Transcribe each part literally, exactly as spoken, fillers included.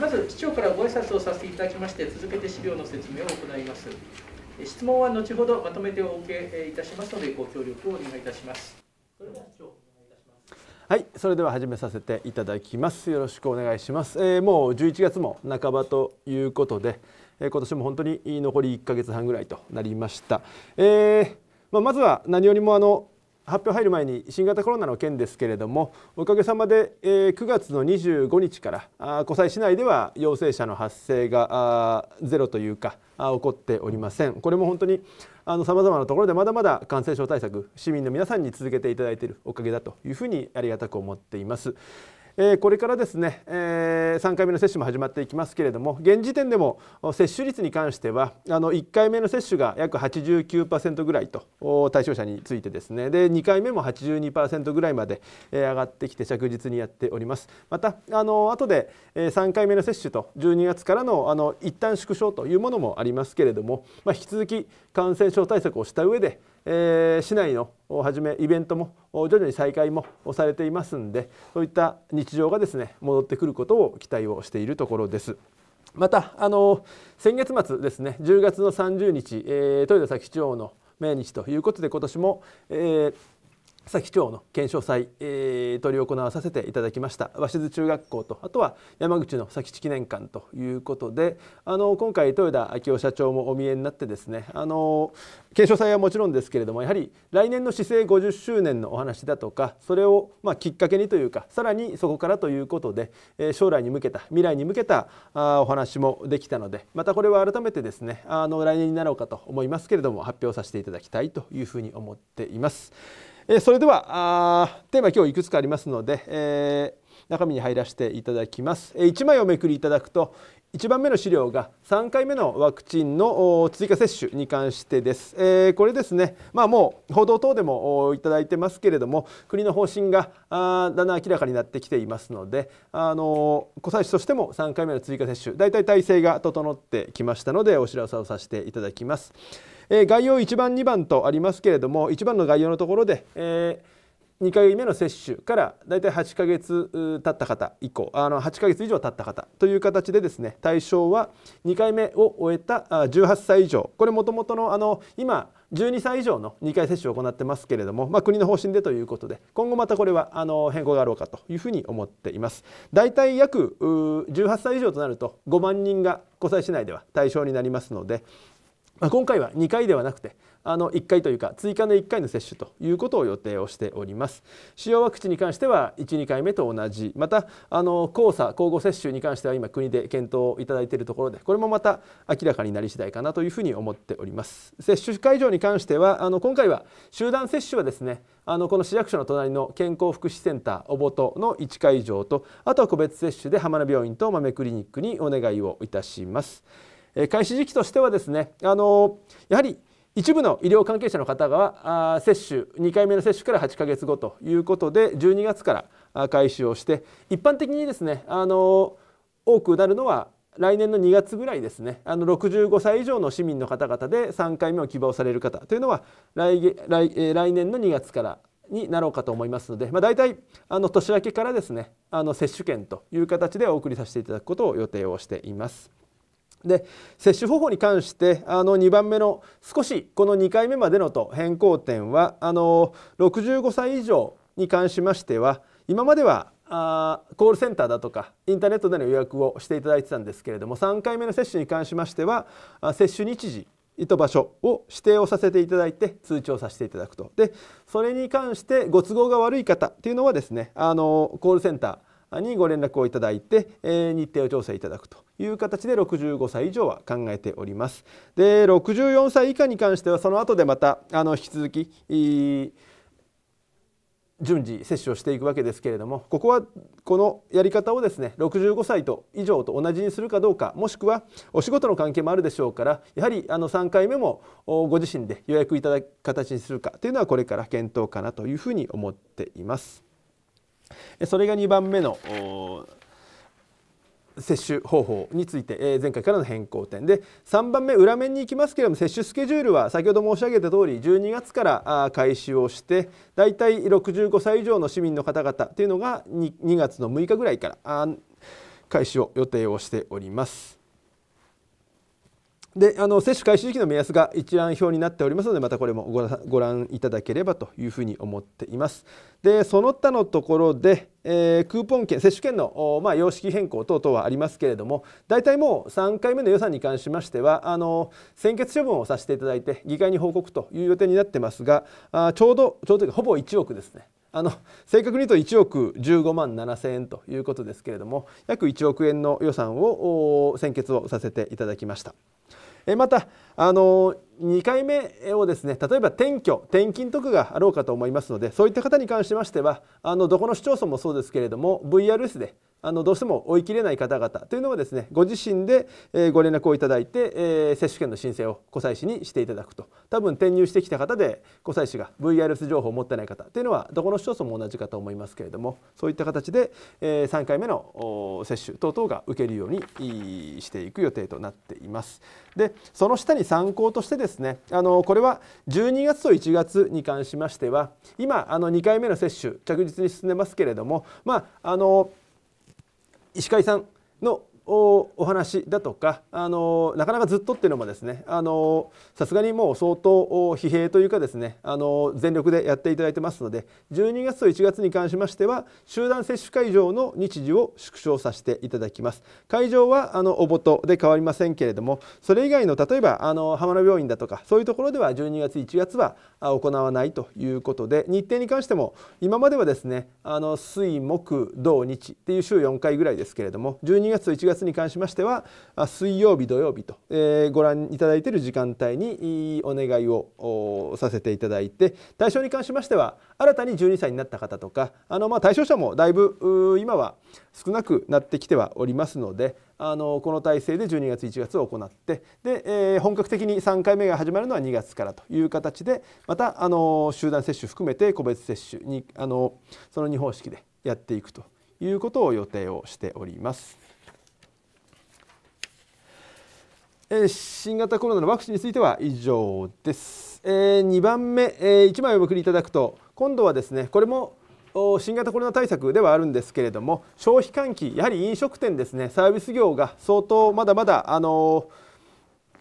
まず市長からご挨拶をさせていただきまして、続けて資料の説明を行います。質問は後ほどまとめてお受けいたしますので、ご協力をお願いいたします。それでは市長、お願いいたします。はい、それでは始めさせていただきます。よろしくお願いします。えー、もうじゅういちがつも半ばということで、今年も本当に残りいっかげつはんぐらいとなりました。えーまあ、まずは何よりもあの発表入る前に新型コロナの件ですけれども、おかげさまでくがつのにじゅうごにちから湖西市内では陽性者の発生がゼロというか起こっておりません。これも本当にさまざまなところでまだまだ感染症対策、市民の皆さんに続けていただいているおかげだというふうにありがたく思っています。これからですね、さんかいめの接種も始まっていきますけれども、現時点でも接種率に関してはいっかいめの接種が約 はちじゅうきゅうパーセント ぐらいと、対象者についてですね、でにかいめも はちじゅうにパーセント ぐらいまで上がってきて着実にやっております。またあの後でさんかいめの接種とじゅうにがつからのあの一旦縮小というものもありますけれども、まあ、引き続き感染症対策をした上で、えー、市内のはじめイベントも徐々に再開もされていますので、そういった日常がですね戻ってくることを期待をしているところです。またあの先月末ですね、じゅうがつのさんじゅうにち、えー、豊田佐紀町の命日ということで、今年も、えー佐紀町の検証祭、えー、取り行わさせていただきました。鷲津中学校と、あとは山口の佐吉記念館ということで、あの今回豊田章男社長もお見えになってですね、あの検証祭はもちろんですけれども、やはり来年の市政ごじゅっしゅうねんのお話だとか、それをまあきっかけにというか、さらにそこからということで、えー、将来に向けた、未来に向けたあお話もできたので、またこれは改めてですね、あの来年になろうかと思いますけれども、発表させていただきたいというふうに思っています。それではテーマ、今日いくつかありますので、えー、中身に入らせていただきます。いちまいおめくりいただくと、いちばんめの資料がさんかいめのワクチンの追加接種に関してです。えー、これですね、まあ、もう報道等でもいただいてますけれども、国の方針がだんだん明らかになってきていますので、あの湖西市としてもさんかいめの追加接種、だいたい体制が整ってきましたので、お知らせをさせていただきます。えー、概要いちばんにばんとありますけれども、いちばんの概要のところで、えーにかいめの接種からだいたいはちかげつ経った方以降、あのはちかげついじょう経った方という形でですね、対象はにかいめを終えたじゅうはっさいいじょう、これもともとのあの今じゅうにさいいじょうのにかい接種を行ってますけれども、まあ、国の方針でということで、今後またこれはあの変更があろうかというふうに思っています。だいたい約じゅうはっさいいじょうとなるとごまんにんが湖西市内では対象になりますので、まあ、今回はにかいではなくてあのいっかいというか、追加のいっかいの接種ということを予定をしております。使用ワクチンに関してはいち、にかいめと同じ、またあの交差交互接種に関しては今国で検討いただいているところで、これもまた明らかになり次第かなというふうに思っております。接種会場に関してはあの今回は集団接種はですね、あのこの市役所の隣の健康福祉センターおぼとのいちかいじょうと、あとは個別接種で浜名病院と豆クリニックにお願いをいたします。開始時期としてはですね、あのやはり一部の医療関係者の方が接種にかいめの接種からはちかげつごということで、じゅうにがつから開始をして、一般的にですねあの多くなるのは来年のにがつぐらいですね、あのろくじゅうごさいいじょうの市民の方々でさんかいめを希望される方というのは 来, 来, 来年のにがつからになろうかと思いますので、まあ、大体あの年明けからですねあの接種券という形でお送りさせていただくことを予定をしています。で接種方法に関してあのにばんめの少しこのにかいめまでのと変更点は、あのろくじゅうごさいいじょうに関しましては、今まではあーコールセンターだとかインターネットでの予約をしていただいてたんですけれども、さんかいめの接種に関しましては接種日時と場所を指定をさせていただいて通知をさせていただくと。でそれに関してご都合が悪い方というのはですね、あのコールセンターにご連絡をいただいて、えー、日程を調整いただくという形でろくじゅうごさいいじょうは考えております。でろくじゅうよんさいいかに関してはその後でまたあの引き続き、えー、順次接種をしていくわけですけれども、ここはこのやり方をですねろくじゅうごさいと以上と同じにするかどうか、もしくはお仕事の関係もあるでしょうから、やはりあのさんかいめもご自身で予約いただく形にするかというのはこれから検討かなというふうに思っています。それがにばんめの接種方法について前回からの変更点で、さんばんめ裏面に行きますけれども、接種スケジュールは先ほど申し上げた通りじゅうにがつから開始をして、だいたいろくじゅうごさいいじょうの市民の方々というのが にがつのむいかぐらいから開始を予定をしております。で、あの接種開始時期の目安が一覧表になっておりますので、またこれもご覧いただければというふうに思っています。で、その他のところで、えー、クーポン券、接種券の、まあ、様式変更等々はありますけれども、大体もうさんかいめの予算に関しましてはあの先決処分をさせていただいて議会に報告という予定になってますが、あちょうどちょうどほぼいちおくですね。あの正確に言うといちおくじゅうごまんななせんえんということですけれども、約いちおくえんの予算を先決をさせていただきました。またあのにかいめをですね、例えば転居転勤とかがあろうかと思いますので、そういった方に関しましてはあのどこの市町村もそうですけれども ブイアールエス であのどうしても追い切れない方々というのはですね、ご自身でご連絡をいただいて、えー、接種券の申請を湖西市にしていただくと、多分転入してきた方で湖西市が ブイアールエス 情報を持ってない方というのはどこの市町村も同じかと思いますけれども、そういった形で、えー、さんかいめの接種等々が受けるようにしていく予定となっています。で、その下に参考としてですね、あのこれはじゅうにがつといちがつに関しましては、今あのにかいめの接種着実に進んでますけれども、まああの石川さんの お, お話だとか、あのなかなかずっとっていうのもですね、さすがにもう相当疲弊というかですね、あの全力でやっていただいてますので、じゅうにがつといちがつに関しましては集団接種会場の日時を縮小させていただきます。会場はあのおぼとで変わりませんけれども、それ以外の例えばあの浜野病院だとかそういうところではじゅうにがついちがつは行わないということで、日程に関しても今まではですね、あの水木土日っていう週よんかいぐらいですけれども、じゅうにがつといちがつに関しましては水曜日土曜日と、えー、ご覧いただいている時間帯にお願いをさせていただいて、対象に関しましては新たにじゅうにさいになった方とか、あのまあ対象者もだいぶ今は少なくなってきてはおりますので、あのこの体制でじゅうにがついちがつを行って、で、えー、本格的にさんかいめが始まるのはにがつからという形で、またあの集団接種含めて個別接種にあのそのに方式でやっていくということを予定をしております。新型コロナのワクチンについては以上です。にばんめ、いちまいお送りいただくと、今度はですね、これも新型コロナ対策ではあるんですけれども、消費喚起、やはり飲食店ですね、サービス業が相当まだまだあの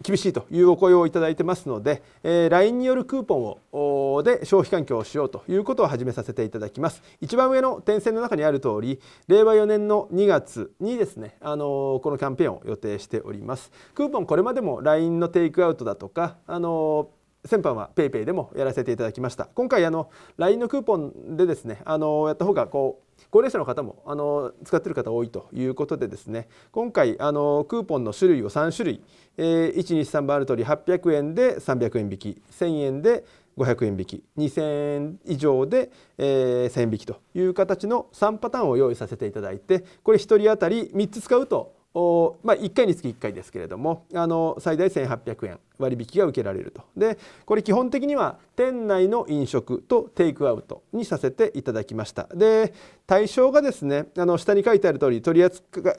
厳しいというお声をいただいてますので、 ライン によるクーポンをで消費喚起をしようということを始めさせていただきます。一番上の点線の中にある通り、れいわよねんのにがつにですね、あのこのキャンペーンを予定しております。クーポン、これまでも ライン のテイクアウトだとか、あの先般は PayPay でもやらせていただきました。今回あの ライン のクーポンでですね、あのやった方がこう高齢者の方もあの使っている方多いということでですね、今回あのクーポンの種類をさんしゅるい、えー、いちにさんばんある通りはっぴゃくえんでさんびゃくえん引き、せんえんでごひゃくえん引き、にせんえん以上で、えー、せんえん引きという形のさんパターンを用意させていただいて、これひとり当たりみっつ使うと、おまあ、いっかいにつきいっかいですけれども、あの最大せんはっぴゃくえん割引が受けられると。でこれ基本的には店内の飲食とテイクアウトにさせていただきました。で対象がですね、あの下に書いてある通り取り扱い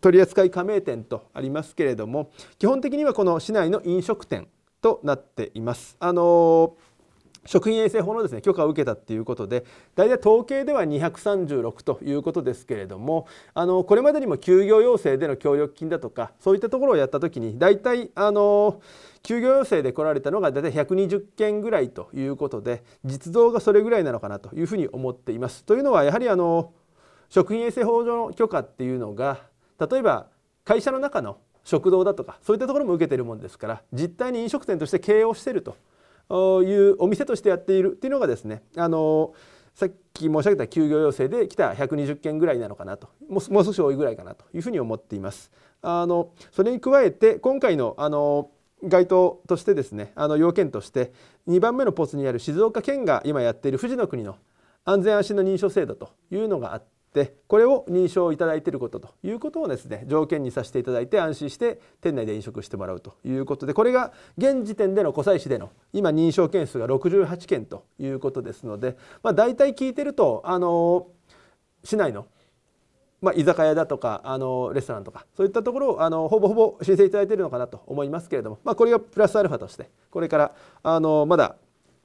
取扱い加盟店とありますけれども、基本的にはこの市内の飲食店となっています。あのー食品衛生法のですね、許可を受けたということで、大体統計ではにひゃくさんじゅうろくということですけれども、あのこれまでにも休業要請での協力金だとかそういったところをやったときに、大体あの休業要請で来られたのが大体ひゃくにじゅっけんぐらいということで、実像がそれぐらいなのかなというふうに思っています。というのはやはりあの食品衛生法上の許可っていうのが、例えば会社の中の食堂だとかそういったところも受けているものですから、実態に飲食店として経営をしているというお店としてやっているっていうのがですね、あのさっき申し上げた休業要請で来たひゃくにじゅっけんぐらいなのかなと、もう、もう少し多いぐらいかなというふうに思っています。あのそれに加えて今回のあの該当としてですね、あの要件としてにばんめのポスにある静岡県が今やっている富士の国の安全安心の認証制度というのがあって、でこれを認証いただいていることということをですね、条件にさせていただいて、安心して店内で飲食してもらうということで、これが現時点での湖西市での今認証件数がろくじゅうはちけんということですので、まあ、大体聞いてるとあの市内の、まあ、居酒屋だとかあのレストランとかそういったところをあのほぼほぼ申請いただいているのかなと思いますけれども、まあ、これがプラスアルファとして、これからあのまだ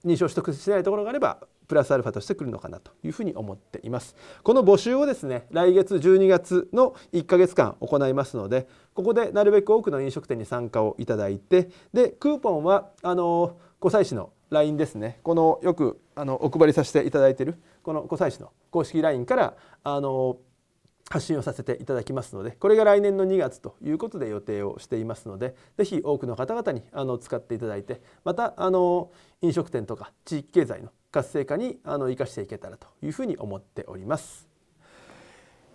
認証取得してないところがあればプラスアルファとしてくるのかなというふうに思っています。この募集をですね、来月じゅうにがつのいっかげつかん行いますので、ここでなるべく多くの飲食店に参加をいただいて、でクーポンはあの湖西市の ライン ですね、このよくあのお配りさせていただいているこの湖西市の公式 ライン からあの発信をさせていただきますので、これが来年のにがつということで予定をしていますので、ぜひ多くの方々にあの使っていただいて、またあの飲食店とか地域経済の活性化にあの生かしていけたらというふうに思っております。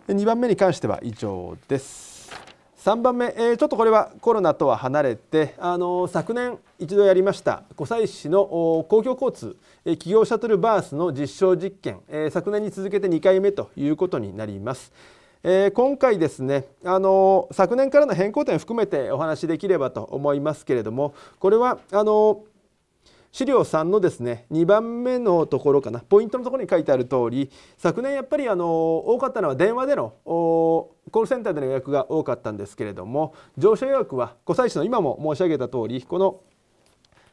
にばんめに関しては以上です。さんばんめ、えー、ちょっとこれはコロナとは離れて、あの昨年一度やりました湖西市の公共交通企業シャトルバースの実証実験、えー、昨年に続けてにかいめということになります。えー、今回ですね、あの昨年からの変更点を含めてお話しできればと思いますけれども、これはあの資料さんのですねにばんめのところかな、ポイントのところに書いてある通り、昨年やっぱりあの多かったのは電話でのコールセンターでの予約が多かったんですけれども、乗車予約は湖西市の今も申し上げた通り、この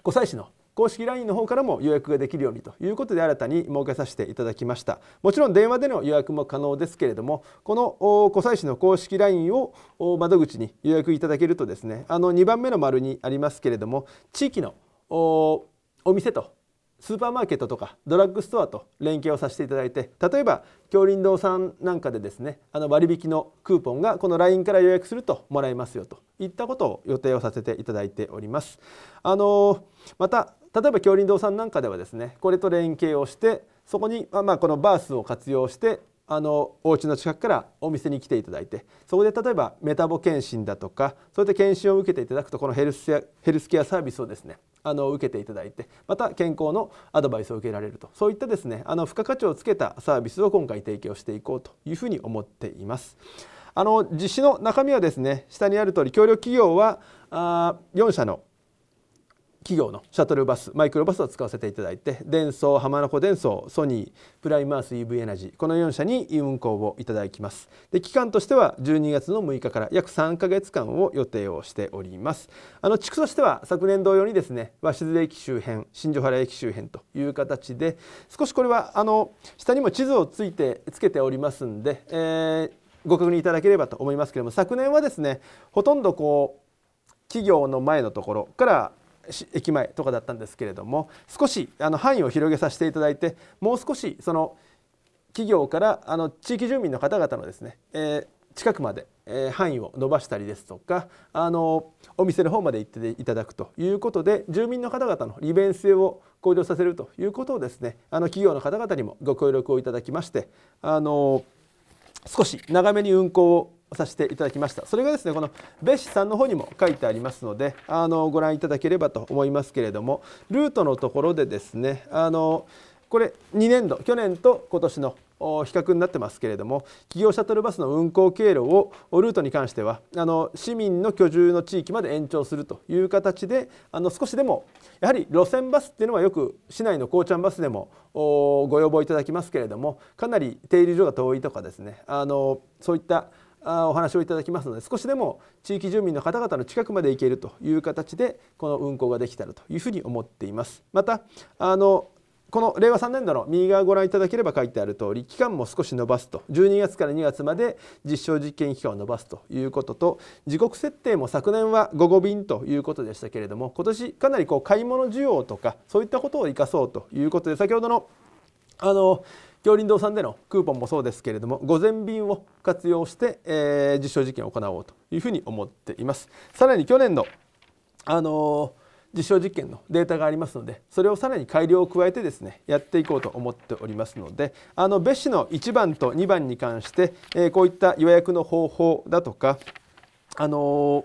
湖西市の公式 ライン の方からも予約ができるようにということで新たに設けさせていただきました。もちろん電話での予約も可能ですけれども、この湖西市の公式 ライン を窓口に予約いただけるとですね、あのにばんめの丸にありますけれども、地域のお店とスーパーマーケットとかドラッグストアと連携をさせていただいて、例えば杏林堂さんなんかでですね、あの割引のクーポンがこの ライン から予約するともらえますよといったことを予定をさせていただいております。あのまた例えば杏林堂さんなんかではですね、これと連携をしてそこに、まあ、このバースを活用してあのお家の近くからお店に来ていただいて、そこで例えばメタボ検診だとかそういった検診を受けていただくと、このヘルスやヘルスケアサービスをですねあの受けていただいて、また健康のアドバイスを受けられると、そういったですねあの付加価値をつけたサービスを今回提供していこうというふうに思っています。あの実施の中身はですね、下にある通り、協力企業はあよん社の企業のシャトルバス、マイクロバスを使わせていただいて、デンソー、浜名湖デンソー、ソニー、プライマース イーブイ エナジー、このよん社に運行をいただきます。で期間としてはじゅうにがつのむいかから約さんかげつかんを予定をしております。あの地区としては昨年同様にですね、鷲津駅周辺、新所原駅周辺という形で、少しこれはあの下にも地図をついてつけておりますんで、えー、ご確認いただければと思いますけれども、昨年はですねほとんどこう企業の前のところから駅前とかだったんですけれども、少しあの範囲を広げさせていただいて、もう少しその企業からあの地域住民の方々のですね、えー、近くまで、えー、範囲を伸ばしたりですとか、あのお店の方まで行っていただくということで、住民の方々の利便性を向上させるということをですね、あの企業の方々にもご協力をいただきまして、あの少し長めに運行をさせていただきました。それがですねこの別紙さんの方にも書いてありますので、あのご覧いただければと思いますけれども、ルートのところでですね、あのこれにねんど、去年と今年の比較になってますけれども、企業シャトルバスの運行経路をルートに関してはあの市民の居住の地域まで延長するという形で、あの少しでもやはり路線バスっていうのはよく市内のこうちゃんバスでもご要望いただきますけれども、かなり停留所が遠いとかですね、あのそういったお話をいただきますので、少しでも地域住民の方々の近くまで行けるという形でこの運行ができたらというふうに思っています。またあのこの令和さんねんどの右側をご覧いただければ書いてある通り、期間も少し延ばすと、じゅうにがつからにがつまで実証実験期間を延ばすということと、時刻設定も昨年は午後便ということでしたけれども、今年かなりこう買い物需要とかそういったことを生かそうということで、先ほどのあの杏林堂さんでのクーポンもそうですけれども、午前便を活用して、えー、実証実験を行おうというふうに思っています。さらに去年の、あのー、実証実験のデータがありますので、それをさらに改良を加えてですねやっていこうと思っておりますので、あの別紙のいちばんとにばんに関して、えー、こういった予約の方法だとか、あのー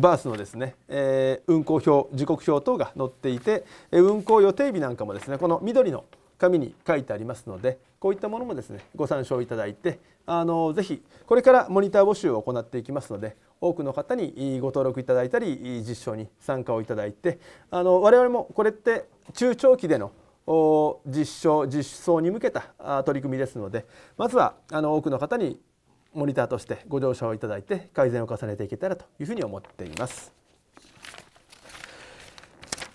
バースのですね、えー、運行表、時刻表等が載っていて、運行予定日なんかもですねこの緑の紙に書いてありますので、こういったものもですねご参照いただいて、あのぜひこれからモニター募集を行っていきますので、多くの方にご登録いただいたり実証に参加をいただいて、あの我々もこれって中長期での実証実装に向けた取り組みですので、まずはあの多くの方にモニターとしてご乗車をいただいて改善を重ねていけたらというふうに思っています。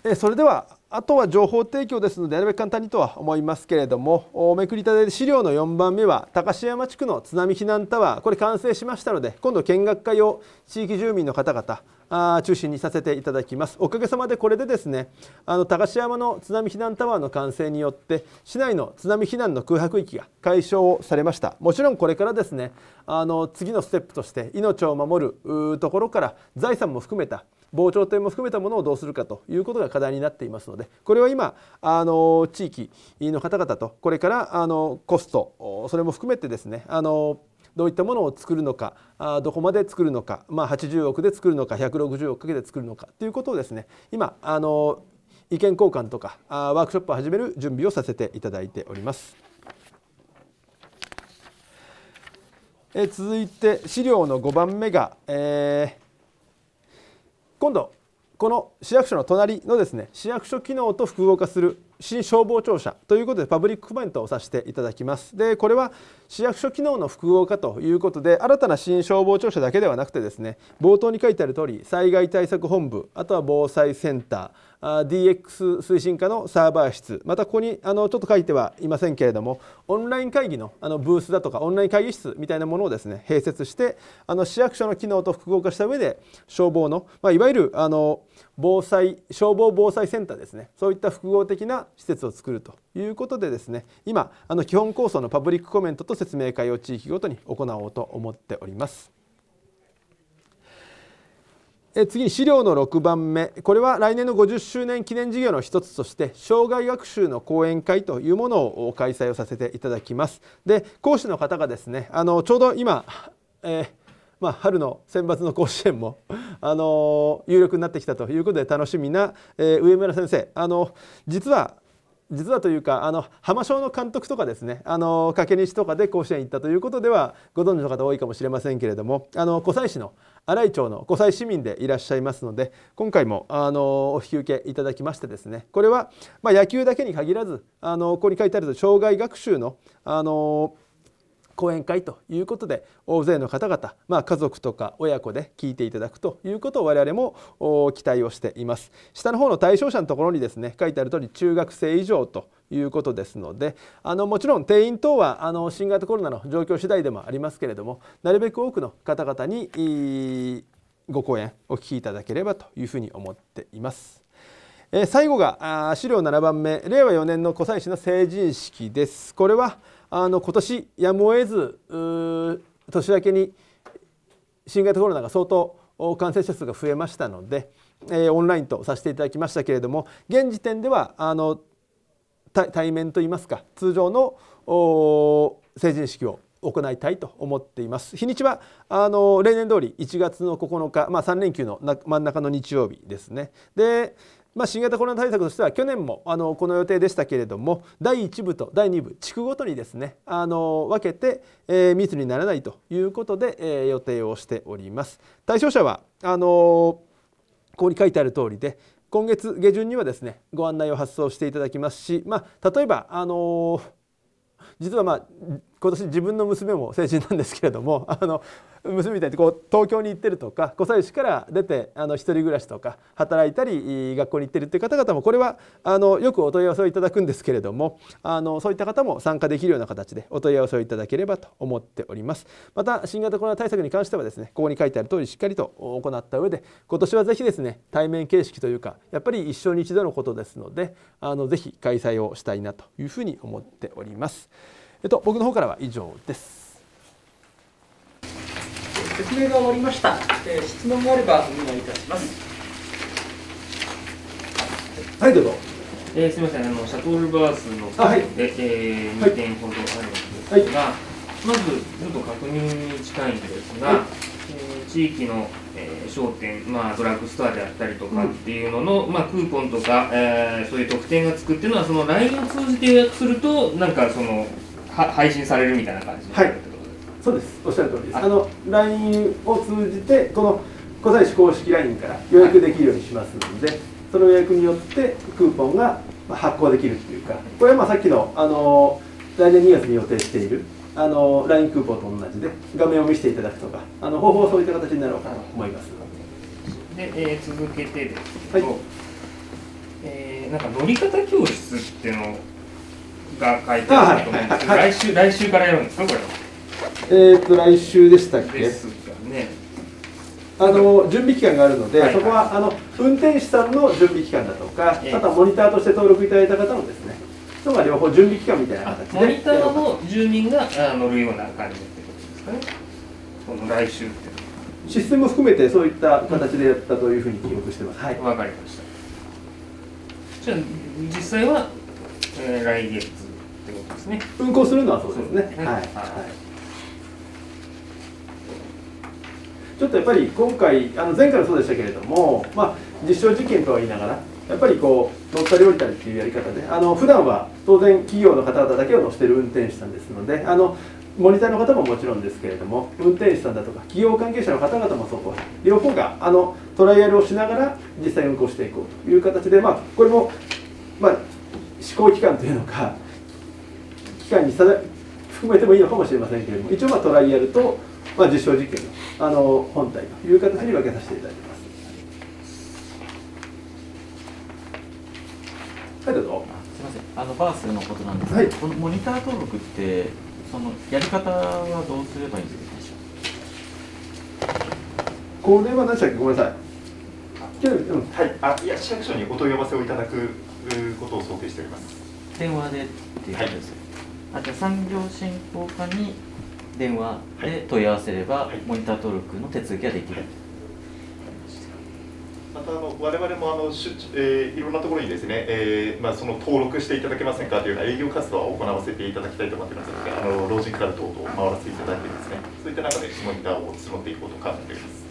えそれではあとは情報提供ですのでなるべく簡単にとは思いますけれども、めくりたて資料のよんばんめは高島山地区の津波避難タワー、これ完成しましたので今度見学会を地域住民の方々あ中心にさせていただきます。おかげさまでこれでですね、あの高島山の津波避難タワーの完成によって市内の津波避難の空白域が解消されました。もちろんこれからですね、あの次のステップとして命を守るところから財産も含めた防潮堤も含めたものをどうするかということが課題になっていますので、これは今あの地域の方々とこれからあのコストそれも含めてですね、あのどういったものを作るのか、どこまで作るのか、まあ、はちじゅうおくで作るのかひゃくろくじゅうおくかけて作るのかということをですね、今あの意見交換とかワークショップを始める準備をさせていただいております。え続いて資料のごばんめが、えー、今度この市役所の隣のですね、市役所機能と複合化する新消防庁舎ということでパブリックコメントをさせていただきます。でこれは市役所機能の複合化ということで、新たな新消防庁舎だけではなくてですね、冒頭に書いてある通り災害対策本部、あとは防災センター ディーエックス 推進課のサーバー室、またここにあのちょっと書いてはいませんけれども、オンライン会議 の, あのブースだとかオンライン会議室みたいなものをですね併設して、あの市役所の機能と複合化した上で消防の、まあ、いわゆるあの防災消防防災センターですね、そういった複合的な施設を作るということでですね、今あの基本構想のパブリックコメントと説明会を地域ごとに行おうと思っております。え次に資料のろくばんめ、これは来年のごじゅっしゅうねん記念事業の一つとして障害学習の講演会というものを開催をさせていただきます。で講師の方がですね、あのちょうど今、えーまあ、春の選抜の甲子園もあの有力になってきたということで楽しみな、えー、上村先生、あの実は実はというか、あの浜松の監督とかですね、あの掛け西とかで甲子園行ったということではご存知の方多いかもしれませんけれども、あの湖西市の新井町の湖西市民でいらっしゃいますので、今回もあのお引き受けいただきましてですね、これは、まあ、野球だけに限らず、あのここに書いてある障害学習のあの講演会ということで大勢の方々、まあ、家族とか親子で聞いていただくということを我々も期待をしています。下の方の対象者のところにですね書いてある通り中学生以上ということですので、あのもちろん定員等はあの新型コロナの状況次第でもありますけれども、なるべく多くの方々にご講演お聞きいただければというふうに思っています。え最後が資料ななばんめ、れいわよねんの湖西市の成人式です。これはあの今年やむを得ず年明けに新型コロナが相当感染者数が増えましたので、えー、オンラインとさせていただきましたけれども、現時点ではあの対面といいますか通常の成人式を行いたいと思っています。日にちはあの例年通りいちがつのここのか、まあ、さんれんきゅうの真ん中の日曜日ですね。でまあ新型コロナ対策としては去年もあのこの予定でしたけれども、だいいちぶとだいにぶ地区ごとにですねあの分けて、えー、密にならないということで、えー、予定をしております。対象者はあのー、ここに書いてある通りで今月下旬にはですねご案内を発送していただきますし、まあ、例えばあのー、実はまあ今年自分の娘も成人なんですけれども、あの娘みたいにこう東京に行ってるとか湖西市から出てあの一人暮らしとか働いたり学校に行ってるっていう方々もこれはあのよくお問い合わせをいただくんですけれども、あのそういった方も参加できるような形でお問い合わせをいただければと思っております。また新型コロナ対策に関してはですねここに書いてある通りしっかりと行った上で、今年はぜひですね対面形式というかやっぱり一生に一度のことですので、あのぜひ開催をしたいなというふうに思っております。えっと、僕の方からは以上です。説明が終わりました。えー、質問があればお願いいたします。はい、どうぞ。えー、すみません、あのシャトルバースの方で、はい、えー、にてんほどあるんですが、はい、まずちょっと確認に近いんですが、はい、えー、地域の、えー、商店、まあドラッグストアであったりとかっていうのの、うん、まあクーポンとか、えー、そういう特典がつくっていうのはその ライン を通じて予約するとなんかそのは配信されるみたいな感じ。はい、そうです。おっしゃる通りです。あの ライン を通じてこの湖西市公式 ライン から予約できるようにしますので、はい、その予約によってクーポンが発行できるというか、これはまあさっきのあの来年にがつに予定しているあの ライン クーポンと同じで画面を見せていただくとか、あの方法はそういった形になろうかなと思います。で、えー、続けてですけど、はい、えーなんか乗り方教室っていうのが書いてあると思うんですけど、来週、来週からやるんですか、これは。えっと、来週でしたっけ。ですかね。あの準備期間があるので、はいはい、そこはあの運転手さんの準備期間だとか、えー、あとはモニターとして登録いただいた方のですね、そこは両方準備期間みたいな形で。モニターの住民が乗るような感じってことですかね。この来週って。システムを含めてそういった形でやったというふうに記憶してます。はい、わかりました。じゃあ実際は、えー、来月ってことですね。運行するのはそうですね。はい。はい。ちょっとやっぱり今回あの前回もそうでしたけれども、まあ実証実験とは言いながらやっぱりこう乗ったり降りたりっていうやり方で、あの普段は当然企業の方々だけを乗せている運転手さんですので、あのモニターの方ももちろんですけれども、運転手さんだとか企業関係者の方々もそう、両方があのトライアルをしながら実際運行していこうという形で、まあ、これも、まあ、試行期間というのか期間に含めてもいいのかもしれませんけれども、一応まあトライアルと、まあ、実証実験の、あの本体という形に分けさせていただいています。はい、どうぞ。すみません、あのバースのことなんですけど、はい、このモニター登録ってそのやり方はどうすればいいんでしょうか。これは何でしたっけ、ごめんなさい。はい、あ、いや、市役所にお問い合わせをいただくことを想定しております。電話でっていうことです。はい、あ、じゃあ産業振興課に電話で問い合わせれば、はい、モニター登録の手続きができる。はい、またあの我々もあの、えー、いろんなところにですね、えーまあ、その登録していただけませんかというような営業活動を行わせていただきたいと思っていますので、あの老人クラブ等々回らせていただいてですね、そういった中でモニターを募っていこうと考えております。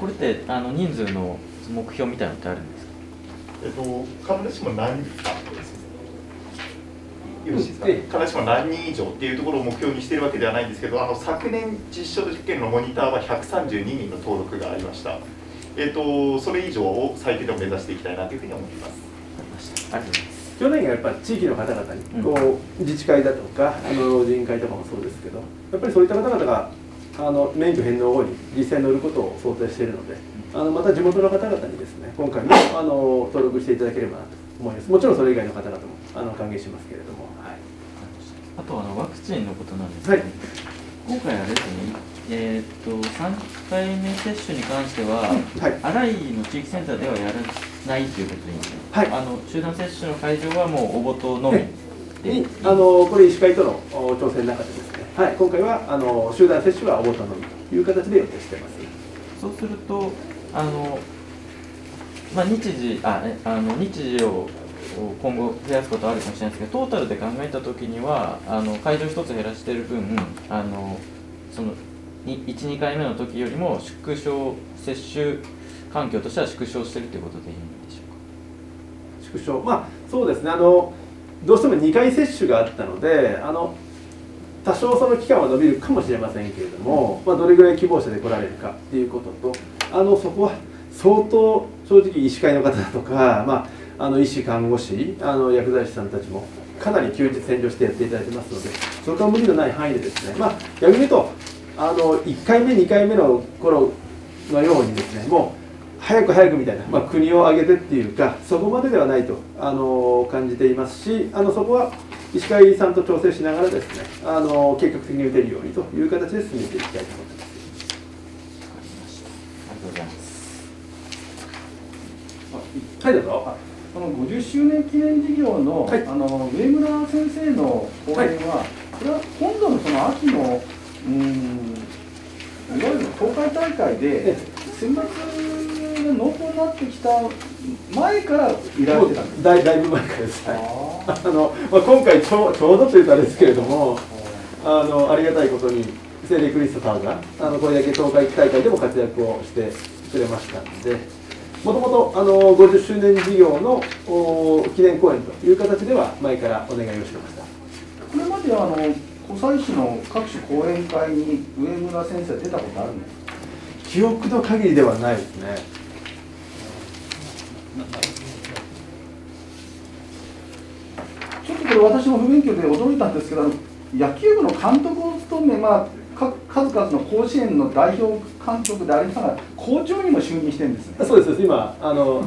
これってあの人数の目標みたいなのってあるんですか。えっと必ずしも何人かよろしいですか、必ずしも何人以上っていうところを目標にしているわけではないんですけど、あの昨年実証実験のモニターはひゃくさんじゅうににんの登録がありました。えっと、それ以上を最低でも目指していきたいなというふうに思います。去年がやっぱり地域の方々に、こう自治会だとか、あの老人会とかもそうですけど、やっぱりそういった方々が。あの免許返納後に実際乗ることを想定しているので、あのまた地元の方々にですね、今回もあの登録していただければなと思います。もちろんそれ以外の方々も、あの歓迎しますけれども。はい、あと、あのワクチンのことなんですけど、はい、今回はですね。えっとさんかいめ接種に関しては、新井の地域センターではやらないということでいいんですね。はい、あの集団接種の会場はもう応募とのみで、あのこれ、医師会との調整の中でですね、はい、今回はあの集団接種は応募とのみという形で予定しています。そうすると、あのまあ、日時ああの日時を今後増やすことはあるかもしれないですけど、トータルで考えたときには、あの会場ひとつ減らしている分、あのそのいち、にかいめの時よりも縮小、接種環境としては縮小しているということでいいんでしょうか。縮小、まあそうですね、あのどうしてもにかい接種があったので、あの多少その期間は伸びるかもしれませんけれども、まあ、どれぐらい希望者で来られるかっていうことと、あのそこは相当、正直医師会の方だとか、まあ、あの医師、看護師、あの薬剤師さんたちもかなり休日占領してやっていただいてますので、そこは無理のない範囲でですね、まあ、逆に言うとあのいっかいめ、にかいめの頃のようにですね、もう早く早くみたいな、まあ、国を挙げてっていうか、そこまでではないとあの感じていますし、あのそこは医師会さんと調整しながらですね、あの計画的に打てるようにという形で進めていきたいと思っています。わかりました。ありがとうございます。はい、どうぞ。このごじゅっしゅうねん記念事業の、はい、あの上村先生の講演は、はい、これは今度のその秋のうんいわゆる東海大会で選抜が濃厚になってきた前からいられてたんですか。 だ, だいぶ前からです、はい、あの、まあ、今回ちょうどというとあれですけれども、 あ, のありがたいことに聖霊クリストさんがあのこれだけ東海大会でも活躍をしてくれましたので、もともとごじゅっしゅうねん事業の記念公演という形では前からお願いをしてました。これまであの湖西市の各種講演会に上村先生は出たことあるんですか。記憶の限りではないですね。ちょっとこれ私も不勉強で驚いたんですけど、野球部の監督を務め、まあ、か数々の甲子園の代表監督でありながら校長にも就任してるんですね。そうです、今あの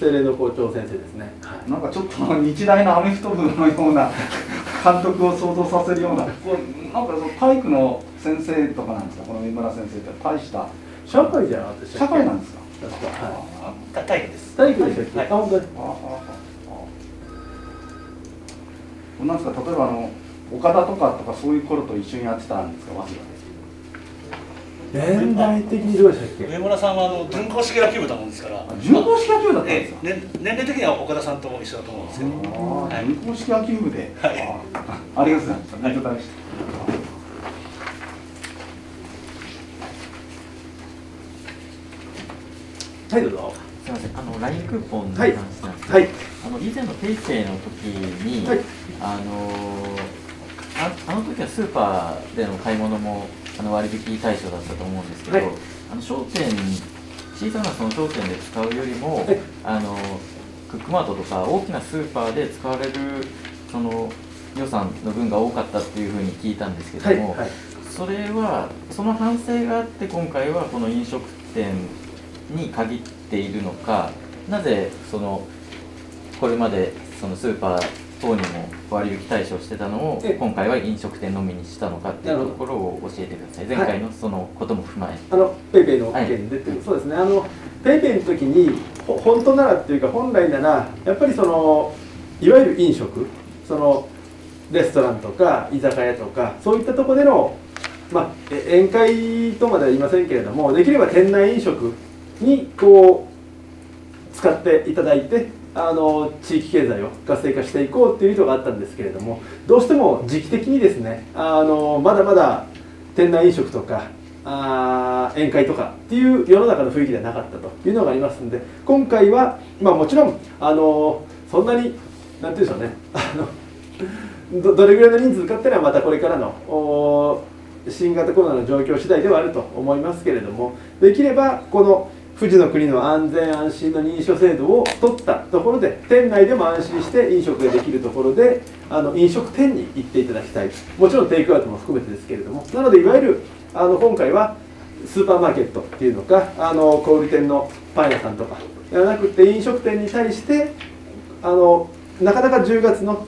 精霊の校長先生ですね。はい、なんかちょっと日大のアメフト部のような監督を想像させるような、なんかその体育の先生とかなんですか、この三村先生って大した社会じゃなかったですか？社会なんですか？確か。はい。体育です。体育でしたっけ？あ、本当に。なんですか、例えばあの岡田とかとかそういう頃と一緒にやってたんですか、早稲田で。年代的にどうでしたっけ？上村さんはあの準硬式野球部だもんですから。準硬式野球部だったんですか？年齢的には岡田さんと一緒だと思うんですけど。準硬式野球部で。ありがとうございます。ありがとうございました。はい、どうぞ。すみません、あのラインクーポンの話なんですけど、あの以前のペイペイの時に、あのあの時はスーパーでの買い物もあの割引対象だったと思うんですけど、あの商店小さなその商店で使うよりも、あのクックマートとか大きなスーパーで使われるその予算の分が多かったっていうふうに聞いたんですけども、それはその反省があって今回はこの飲食店に限っているのか、なぜそのこれまでそのスーパー等にも割引対象してたのを今回は飲食店のみにしたのかっていうところを教えてください。前回のそのことも踏まえ、あのペイペイの件でっていう、はい、そうですね、あのペイペイの時に本当ならっていうか本来ならやっぱりそのいわゆる飲食、そのレストランとか居酒屋とかそういったところでの、まあ、宴会とまでは言いませんけれども、できれば店内飲食にこう使っていただいて、あの地域経済を活性化していこうという意図があったんですけれども、どうしても時期的にですね、あのまだまだ店内飲食とかあ宴会とかっていう世の中の雰囲気ではなかったというのがありますので、今回は、まあ、もちろんあのそんなに何て言うんでしょうね、あの ど, どれぐらいの人数かっていうのはまたこれからの新型コロナの状況次第ではあると思いますけれども、できればこの富士の国の安全安心の認証制度を取ったところで、店内でも安心して飲食ができるところで、あの飲食店に行っていただきたい、もちろんテイクアウトも含めてですけれども、なのでいわゆるあの今回はスーパーマーケットっていうのか、あの小売店のパン屋さんとかではなくて、飲食店に対してあのなかなかじゅうがつの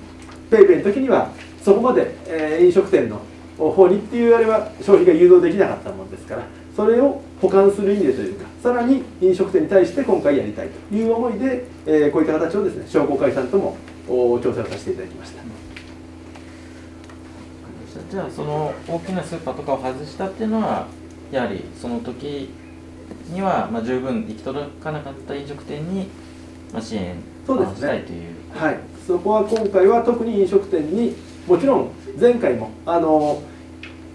ペイペイの時にはそこまで、えー、飲食店の方にっていうあれは消費が誘導できなかったものですから、それを補完する意味でというか、さらに飲食店に対して今回やりたいという思いで、えー、こういった形をですね、商工会さんとも調査をさせていただきました。じゃあその大きなスーパーとかを外したっていうのは、やはりその時にはまあ十分行き届かなかった飲食店にまあ支援をしたいという。はい、そこは今回は特に飲食店に、もちろん前回もあの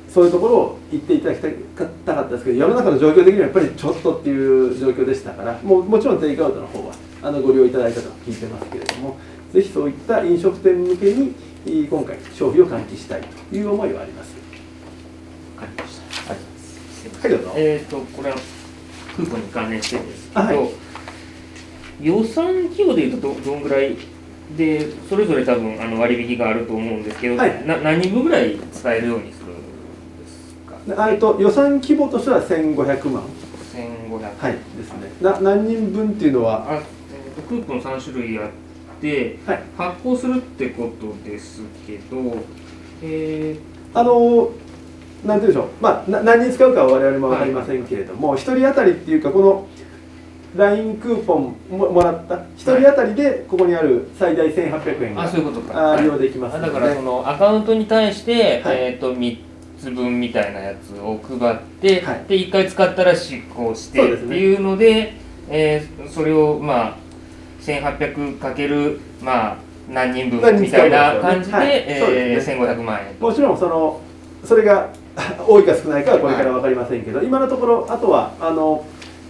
そういうところを言っていただきたかったですけど、世の中の状況的にはやっぱりちょっとっていう状況でしたから、もうもちろんテイクアウトの方はあのご利用いただいたと聞いてますけれども、ぜひそういった飲食店向けに今回消費を喚起したいという思いはあります。わかりました。はい。はい、どうぞ。えっとこれはクーポンに関連してですけど、はい、予算規模でいうと ど, どんぐらいでそれぞれ多分あの割引があると思うんですけど、はい、な何部ぐらい使えるようにする。あと予算規模としてはせんごひゃくまん、せんごひゃく、はい、ですね。な何人分っていうのは、あクーポンさんしゅるいあって、はい、発行するってことですけど、えー、あの何て言うんでしょう、まあ、な何人使うかは我々も分かりませんけれども、はい、ひとり当たりっていうか、この ライン クーポン も, もらったひとり当たりでここにある最大せんはっぴゃくえんが利用できますので、だからそのアカウントに対して、はい、えーとみっつぶんみたいなやつを配って、はい、でいっかい使ったら執行してっていうので、そうですね、えー、それをまあ せんはっぴゃくかける、まあ、何人分みたいな感じでせんごひゃくまんえん。もちろんそのそれが多いか少ないかはこれから分かりませんけど、はい、今のところあとはあの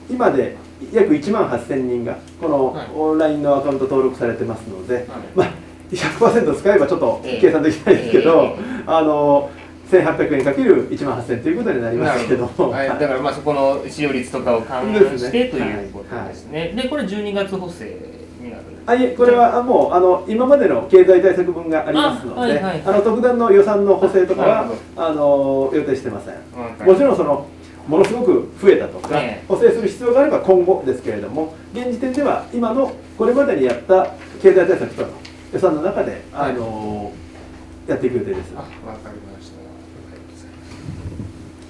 今で約いちまんはっせんにんがこの ライン のアカウント登録されてますので、はい、まあ、ひゃくパーセント 使えばちょっと計算できないですけど、あのせんはっぴゃくえんかけるいちまんはっせんということになりますけども、だからまあそこの使用率とかを勘案してということですね。でこれじゅうにがつ補正になるんですか？あ、いえ、これはもうあの今までの経済対策分がありますので、特段の予算の補正とかはあの予定してません。もちろんそのものすごく増えたとか、えー、補正する必要があれば今後ですけれども、現時点では今のこれまでにやった経済対策との予算の中で、はい、あのやっていく予定です。あ、わかりました。す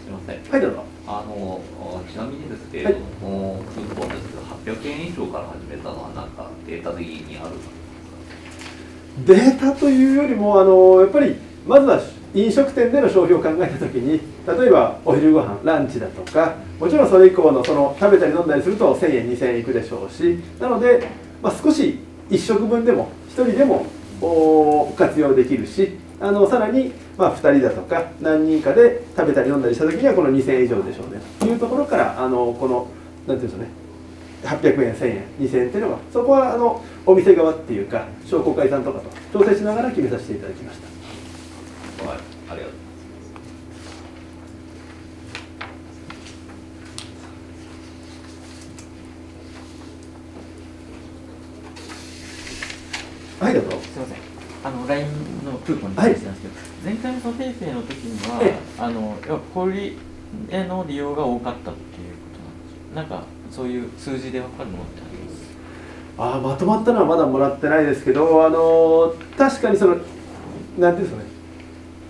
みません。はい、どうぞ。あのちなみにですけれども、はい、クーポンですけどはっぴゃくえん以上から始めたのはなんかデータ的にあるんですか？データというよりもあのやっぱりまずは飲食店での消費を考えたときに、例えばお昼ご飯ランチだとか、もちろんそれ以降 の, その食べたり飲んだりするとせんえんにせんえんいくでしょうし、なので、まあ、少しいっしょくぶんでもひとりでもお活用できるし、あのさらにまあふたりだとか何人かで食べたり飲んだりしたときにはこのにせんえん以上でしょうねというところから、あのこの何て言うんでしょうね、はっぴゃくえんせんえんにせんえんっていうのは、そこはあのお店側っていうか商工会さんとかと調整しながら決めさせていただきました。はい、ありがとうございます。はい、どうぞ。すみません。あの ライン のクーポンに関してなんですけど、はい、前回の訂正の時には、ええ、あのやっぱ小売りへの利用が多かったっていうことなんです。なんかそういう数字で分かるものってあります？ああ、まとまったのはまだもらってないですけど、あの確かにそのなんていうんですかね。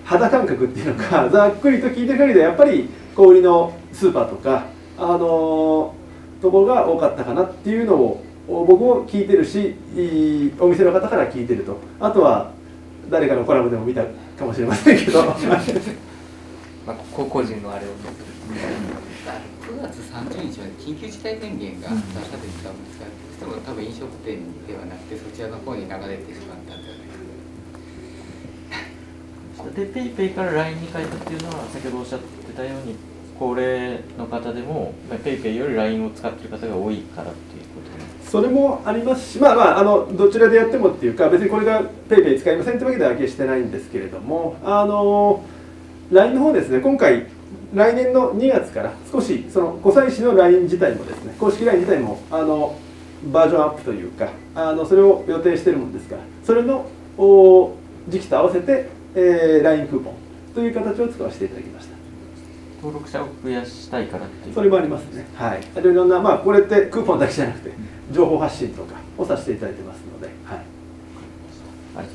肌感覚っていうのか、ざっくりと聞いてる限りでやっぱり小売りのスーパーとかあのー、ところが多かったかなっていうのを僕も聞いてるし、お店の方から聞いてると、あとは誰かのコラムでも見たかもしれませんけどまあ個々人のあれをくがつさんじゅうにちまで緊急事態宣言が出したと言ったんですが、それも多分飲食店ではなくてそちらの方に流れてしまったんじゃないですか。で、PayPay から ライン に変えたっていうのは、先ほどおっしゃってたように、高齢の方でも PayPay より ライン を使っている方が多いからっていうことです。それもありますし、まあまあ、あのどちらでやってもっていうか、別にこれが PayPay 使いませんってわけでは決してないんですけれども、あの ライン の方ですね、今回、来年のにがつから、少しその湖西市の ライン 自体もですね、公式 ライン 自体もあのバージョンアップというか、あのそれを予定しているものですから、それのお時期と合わせて、えー、ライン クーポンという形を使わせていただきました。登録者を増やしたいからっていうそれもありますね。はい、いろんな、まあ、これってクーポンだけじゃなくて情報発信とかをさせていただいてますので、はい、ありがと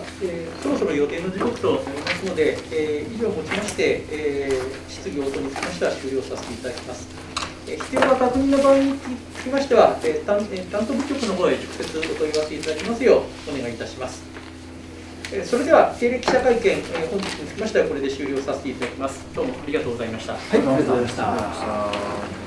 うございます。まあ、えー、そろそろ予定の時刻となりますので、えー、以上をもちまして、えー、質疑応答につきましては終了させていただきます。えー、必要な確認の場合につきましては、えー担えー、担当部局の方へ直接お問い合わせいただきますようお願いいたします。えー、それでは定例記者会見、えー、本日につきましてはこれで終了させていただきます。どうもありがとうございました。はい、ありがとうございました。